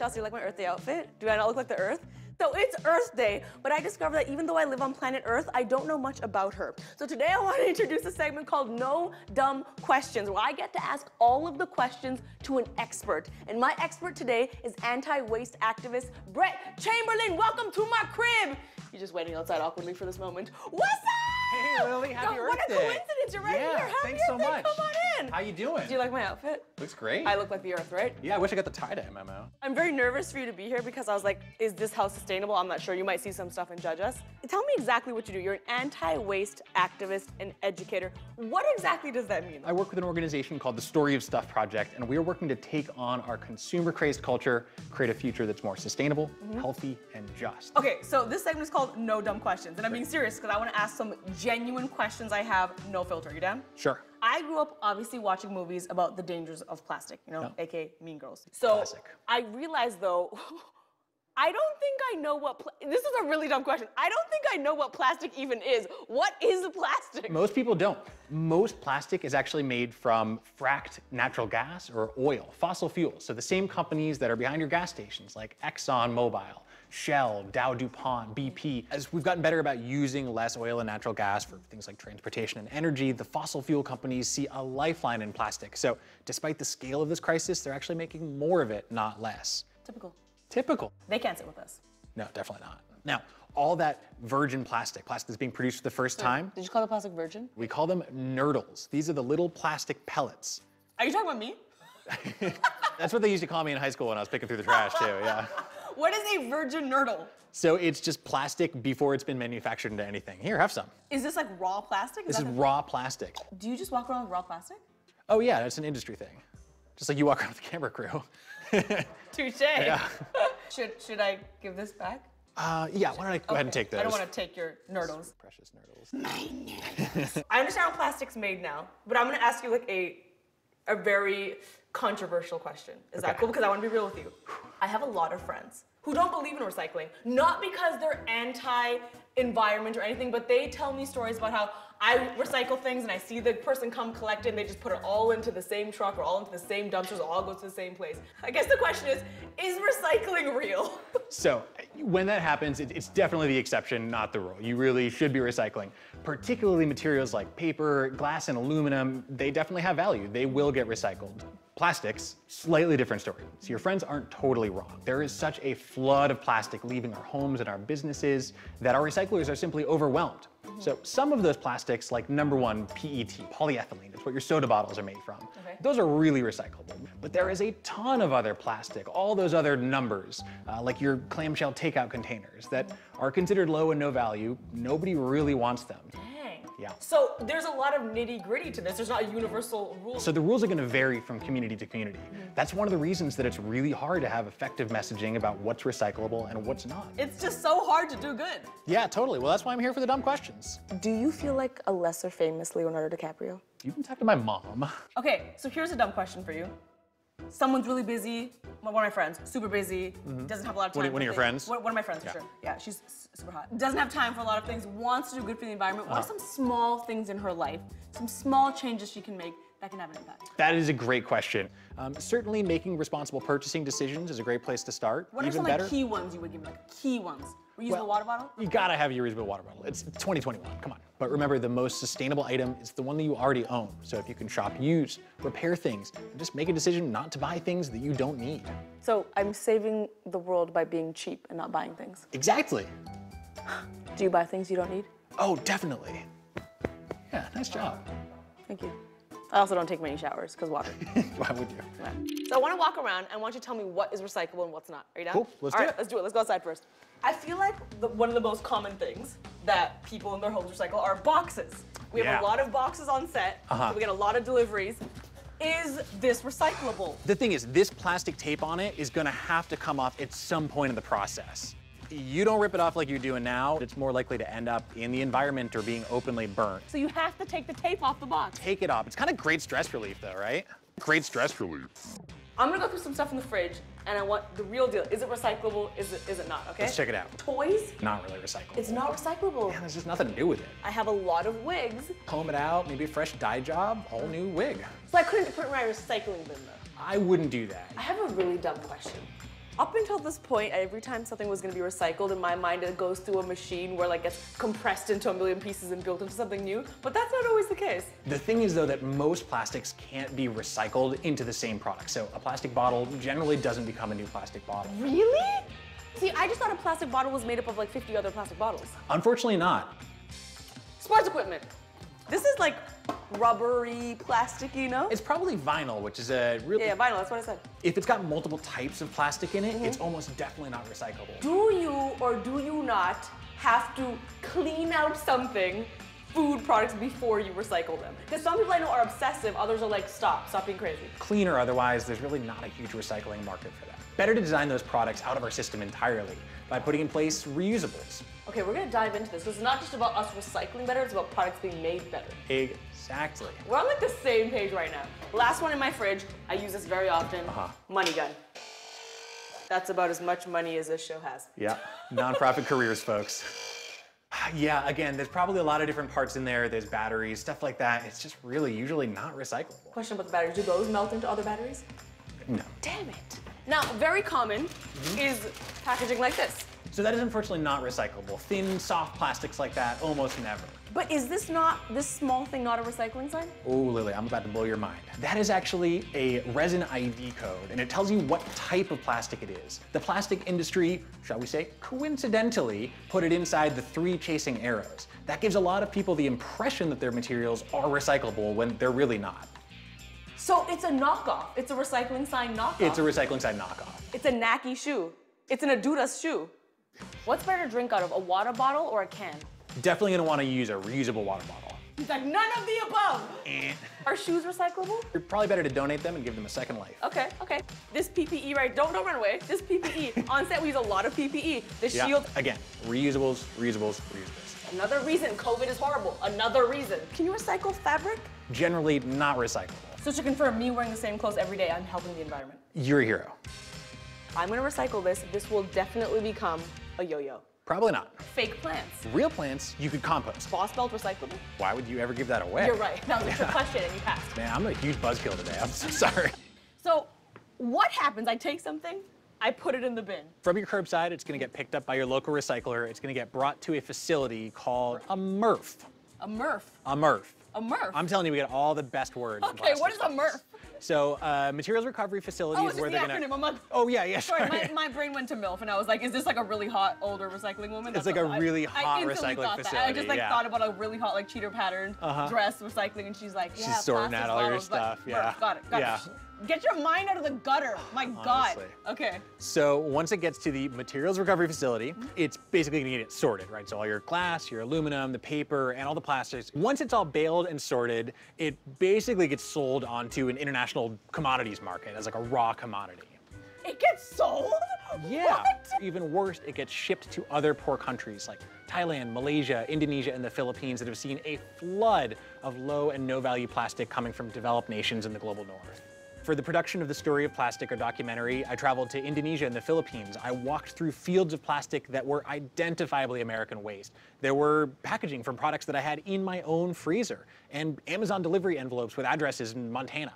Chelsea, you like my Earth Day outfit? Do I not look like the Earth? So it's Earth Day, but I discovered that even though I live on planet Earth, I don't know much about her. So today I want to introduce a segment called No Dumb Questions, where I get to ask all of the questions to an expert. And my expert today is anti-waste activist Brett Chamberlain. Welcome to my crib. You're just waiting outside awkwardly for this moment. What's up? Hey Lily, happy Earth Day. What a coincidence, you're right here. Happy thanks Earth so Day. Much. Come on in. How you doing? Do you like my outfit? Looks great. I look like the Earth, right? Yeah, I wish I got the tie-dye memo. I'm very nervous for you to be here because I was like, is this house sustainable? I'm not sure. You might see some stuff and judge us. Tell me exactly what you do. You're an anti-waste activist and educator. What exactly does that mean? I work with an organization called the Story of Stuff Project, and we are working to take on our consumer-crazed culture, create a future that's more sustainable, healthy, and just. Okay, so this segment is called No Dumb Questions, and I'm being serious because I want to ask some genuine questions I have, no filter. You down? Sure. I grew up obviously watching movies about the dangers of plastic, you know, aka Mean Girls. So classic. I realized though, I don't think I know what, this is a really dumb question. I don't think I know what plastic even is. What is plastic? Most people don't. Most plastic is actually made from fracked natural gas or oil, fossil fuels. So the same companies that are behind your gas stations like ExxonMobil, Shell, Dow, DuPont, BP. As we've gotten better about using less oil and natural gas for things like transportation and energy, the fossil fuel companies see a lifeline in plastic. So despite the scale of this crisis, they're actually making more of it, not less. Typical. Typical. They can't sit with us. No, definitely not. Now, all that virgin plastic that's being produced for the first time. Did you call it plastic virgin? We call them nurdles. These are the little plastic pellets. Are you talking about me? That's what they used to call me in high school when I was picking through the trash too, yeah. What is a virgin nurdle? So it's just plastic before it's been manufactured into anything. Here, have some. Is this like raw plastic? This is raw plastic. Do you just walk around with raw plastic? Oh yeah, that's an industry thing. Just like you walk around with the camera crew. Touche. Yeah. Should I give this back? Yeah, why don't I go ahead and take those? I don't want to take your nurdles. Precious nurdles. My nurdles. I understand how plastic's made now, but I'm gonna ask you like a very controversial question. Is that cool? Because I want to be real with you. I have a lot of friends who don't believe in recycling, not because they're anti-environment or anything, but they tell me stories about how I recycle things and I see the person come collect it and they just put it all into the same truck or all into the same dumpsters, it all goes to the same place. I guess the question is recycling real? So when that happens, it's definitely the exception, not the rule. You really should be recycling, particularly materials like paper, glass, and aluminum. They definitely have value. They will get recycled. Plastics, slightly different story. So your friends aren't totally wrong. There is such a flood of plastic leaving our homes and our businesses that our recyclers are simply overwhelmed. So some of those plastics, like number one, PET, polyethylene, it's what your soda bottles are made from. Those are really recyclable. But there is a ton of other plastic, all those other numbers, like your clamshell takeout containers that are considered low and no value. Nobody really wants them. Yeah. So there's a lot of nitty gritty to this. There's not a universal rule. So the rules are gonna vary from community to community. That's one of the reasons that it's really hard to have effective messaging about what's recyclable and what's not. It's just so hard to do good. Yeah, totally. Well, that's why I'm here for the dumb questions. Do you feel like a lesser famous Leonardo DiCaprio? You can talk to my mom. Okay, so here's a dumb question for you. Someone's really busy, one of my friends, super busy, doesn't have a lot of time. One of your friends? One of my friends, for sure. Yeah, she's super hot. Doesn't have time for a lot of things, wants to do good for the environment. What are some small things in her life, some small changes she can make that can have an impact? That is a great question. Certainly making responsible purchasing decisions is a great place to start. What are some like, key ones you would give me, like key ones? Reusable water bottle? You gotta have your reusable water bottle. It's 2021, come on. But remember, the most sustainable item is the one that you already own. So if you can shop used, repair things, and just make a decision not to buy things that you don't need. So I'm saving the world by being cheap and not buying things. Exactly. Do you buy things you don't need? Oh, definitely. Yeah, nice job. Thank you. I also don't take many showers, because water. Why would you? Yeah. So I want to walk around, and I want you to tell me what is recyclable and what's not. Are you down? Cool, let's do it. All right, let's do it. Let's go outside first. I feel like one of the most common things that people in their homes recycle are boxes. We have a lot of boxes on set, so we get a lot of deliveries. Is this recyclable? The thing is, this plastic tape on it is gonna have to come off at some point in the process. You don't rip it off like you're doing now, it's more likely to end up in the environment or being openly burnt. So you have to take the tape off the box. Take it off. It's kind of great stress relief though, right? Great stress relief. I'm gonna go through some stuff in the fridge and I want the real deal. Is it recyclable? Is it not, okay? Let's check it out. Toys? Not really recyclable. It's not recyclable. Man, there's just nothing to do with it. I have a lot of wigs. Comb it out, maybe a fresh dye job, whole new wig. So I couldn't put it in my recycling bin though. I wouldn't do that. I have a really dumb question. Up until this point, every time something was going to be recycled, in my mind it goes through a machine where like gets compressed into a million pieces and built into something new, but that's not always the case. The thing is though that most plastics can't be recycled into the same product. So a plastic bottle generally doesn't become a new plastic bottle. Really? See, I just thought a plastic bottle was made up of like 50 other plastic bottles. Unfortunately not. Sports equipment. This is like rubbery, plasticky, no? It's probably vinyl, which is a really... Yeah, vinyl, that's what I said. If it's got multiple types of plastic in it, it's almost definitely not recyclable. Do you or do you not have to clean out something, food products, before you recycle them? Because some people I know are obsessive, others are like, stop being crazy. Clean or otherwise, there's really not a huge recycling market for that. Better to design those products out of our system entirely by putting in place reusables. Okay, we're gonna dive into this. This is not just about us recycling better, it's about products being made better. Exactly. We're on like the same page right now. Last one in my fridge, I use this very often, money gun. That's about as much money as this show has. Yeah, nonprofit careers, folks. Yeah, again, there's probably a lot of different parts in there. There's batteries, stuff like that. It's just really usually not recyclable. Question about the batteries, do those melt into other batteries? No. Damn it. Now, very common is packaging like this. So that is unfortunately not recyclable. Thin, soft plastics like that, almost never. But is this small thing not a recycling sign? Oh, Lily, I'm about to blow your mind. That is actually a resin ID code, and it tells you what type of plastic it is. The plastic industry, shall we say, coincidentally put it inside the three chasing arrows. That gives a lot of people the impression that their materials are recyclable when they're really not. So it's a knockoff. It's a recycling sign knockoff. It's a recycling sign knockoff. It's a Nike shoe. It's an Adidas shoe. What's better to drink out of, a water bottle or a can? Definitely gonna wanna use a reusable water bottle. He's like, none of the above. Are shoes recyclable? You're probably better to donate them and give them a second life. Okay, okay. This PPE, right, don't run away. This PPE, on set we use a lot of PPE. The shield. Again, reusables, reusables, reusables. Another reason COVID is horrible, another reason. Can you recycle fabric? Generally not recyclable. So to confirm, me wearing the same clothes every day, I'm helping the environment. You're a hero. I'm gonna recycle this. This will definitely become a yo-yo. Probably not. Fake plants. Real plants, you could compost. Boss belt recyclable? Why would you ever give that away? You're right. That was a trick question and you passed. Man, I'm a huge buzzkill today. I'm so sorry. So what happens? I take something, I put it in the bin. From your curbside, it's gonna get picked up by your local recycler. It's gonna get brought to a facility called a MRF. A MRF? A MRF. A MRF? I'm telling you, we got all the best words. Okay, what is a MRF? So, materials recovery facilities where they're gonna... I'm like, oh, yeah, sorry. My brain went to MILF and I was like, is this like a really hot older recycling woman? That's it's like a really hot recycling facility. That. I just like thought about a really hot like cheater pattern dress recycling and she's like, yeah, she's sorting out all your stuff. Like, yeah. MRF, got it. Get your mind out of the gutter, my God. Okay. So once it gets to the materials recovery facility, it's basically gonna get sorted, right? So all your glass, your aluminum, the paper, and all the plastics. Once it's all baled and sorted, it basically gets sold onto an international commodities market as like a raw commodity. It gets sold? Yeah. What? Even worse, it gets shipped to other poor countries like Thailand, Malaysia, Indonesia, and the Philippines that have seen a flood of low and no value plastic coming from developed nations in the global north. For the production of the Story of Plastic, a documentary, I traveled to Indonesia and the Philippines. I walked through fields of plastic that were identifiably American waste. There were packaging from products that I had in my own freezer and Amazon delivery envelopes with addresses in Montana.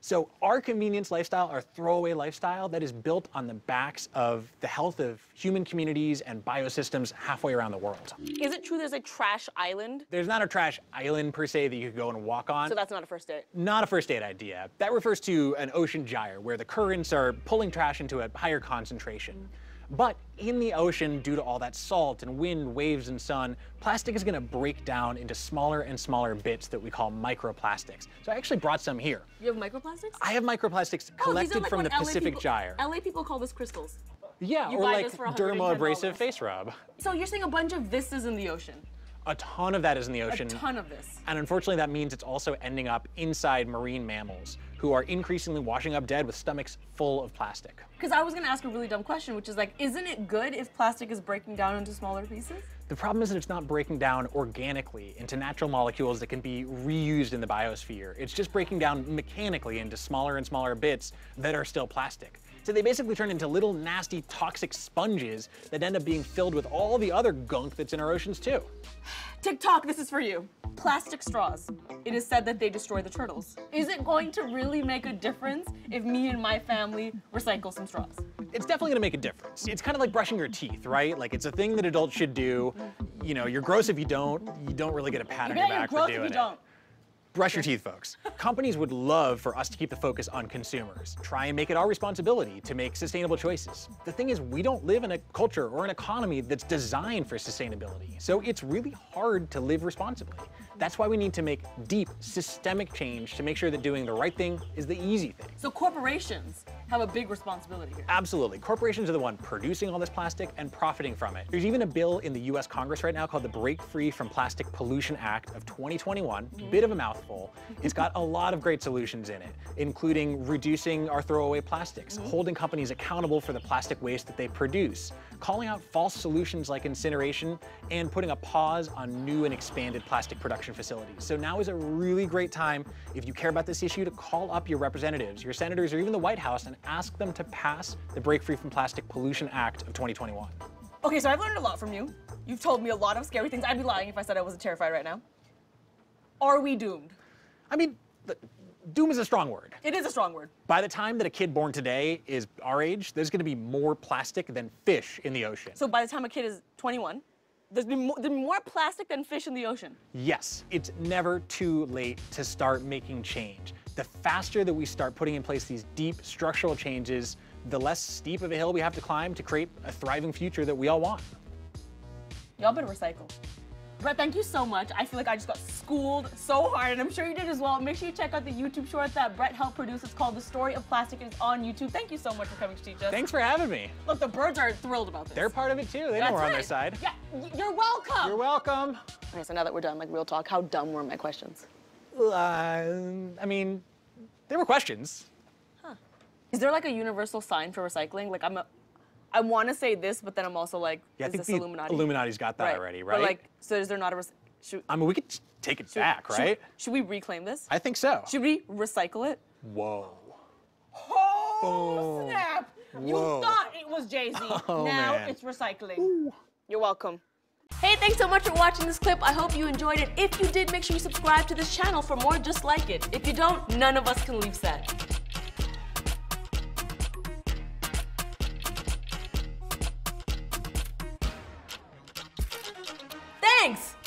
So our convenience lifestyle, our throwaway lifestyle, that is built on the backs of the health of human communities and biosystems halfway around the world. Is it true there's a trash island? There's not a trash island per se that you could go and walk on. So that's not a first date? Not a first date idea. That refers to an ocean gyre where the currents are pulling trash into a higher concentration. But in the ocean, due to all that salt and wind, waves and sun, plastic is gonna break down into smaller and smaller bits that we call microplastics. So I actually brought some here. You have microplastics? I have microplastics collected from the Pacific Gyre. LA people call this crystals. Yeah, or like dermo-abrasive face rub. So you're saying a bunch of this is in the ocean? A ton of that is in the ocean. A ton of this. And unfortunately, that means it's also ending up inside marine mammals who are increasingly washing up dead with stomachs full of plastic. Because I was gonna ask a really dumb question, which is like, isn't it good if plastic is breaking down into smaller pieces? The problem is that it's not breaking down organically into natural molecules that can be reused in the biosphere. It's just breaking down mechanically into smaller and smaller bits that are still plastic. So they basically turn into little nasty toxic sponges that end up being filled with all the other gunk that's in our oceans too. TikTok, this is for you. Plastic straws. It is said that they destroy the turtles. Is it going to really make a difference if me and my family recycle some straws? it's definitely gonna make a difference. It's kind of like brushing your teeth, right? Like, it's a thing that adults should do. You know, you're gross if you don't. You don't really get a pat on your back for doing it. Brush your teeth, folks. Companies would love for us to keep the focus on consumers. Try and make it our responsibility to make sustainable choices. The thing is, we don't live in a culture or an economy that's designed for sustainability. So it's really hard to live responsibly. That's why we need to make deep, systemic change to make sure that doing the right thing is the easy thing. So corporations have a big responsibility here. Absolutely. Corporations are the one producing all this plastic and profiting from it. There's even a bill in the US Congress right now called the Break Free From Plastic Pollution Act of 2021. Bit of a mouthful. It's got a lot of great solutions in it, including reducing our throwaway plastics, holding companies accountable for the plastic waste that they produce, calling out false solutions like incineration, and putting a pause on new and expanded plastic production facilities. So now is a really great time, if you care about this issue, to call up your representatives, your senators, or even the White House and ask them to pass the Break Free from Plastic Pollution Act of 2021. Okay, so I've learned a lot from you. You've told me a lot of scary things. I'd be lying if I said I wasn't terrified right now. Are we doomed? I mean, doom is a strong word. It is a strong word. By the time that a kid born today is our age, there's gonna be more plastic than fish in the ocean. So by the time a kid is 21, there's more plastic than fish in the ocean? Yes, it's never too late to start making change. The faster that we start putting in place these deep structural changes, the less steep of a hill we have to climb to create a thriving future that we all want. Y'all better recycle. Brett, thank you so much. I feel like I just got schooled so hard, and I'm sure you did as well. Make sure you check out the YouTube short that Brett helped produce. It's called The Story of Plastic. It's on YouTube. Thank you so much for coming to teach us. Thanks for having me. Look, the birds are thrilled about this. They're part of it too. They know we're on their side. Yeah, you're welcome. You're welcome. Okay, so now that we're done, like real talk, how dumb were my questions? I mean, they were questions. Huh. Is there like a universal sign for recycling? Like I want to say this, but then I'm also like, yeah, is this Illuminati? Illuminati's got that already, right? But like, so is there not a... I mean, we could take it back, right? Should we reclaim this? I think so. Should we recycle it? Whoa. Oh, snap! Whoa. You thought it was Jay-Z. Oh, now it's recycling. Ooh. You're welcome. Hey, thanks so much for watching this clip. I hope you enjoyed it. If you did, make sure you subscribe to this channel for more just like it. If you don't, none of us can leave set. Thanks!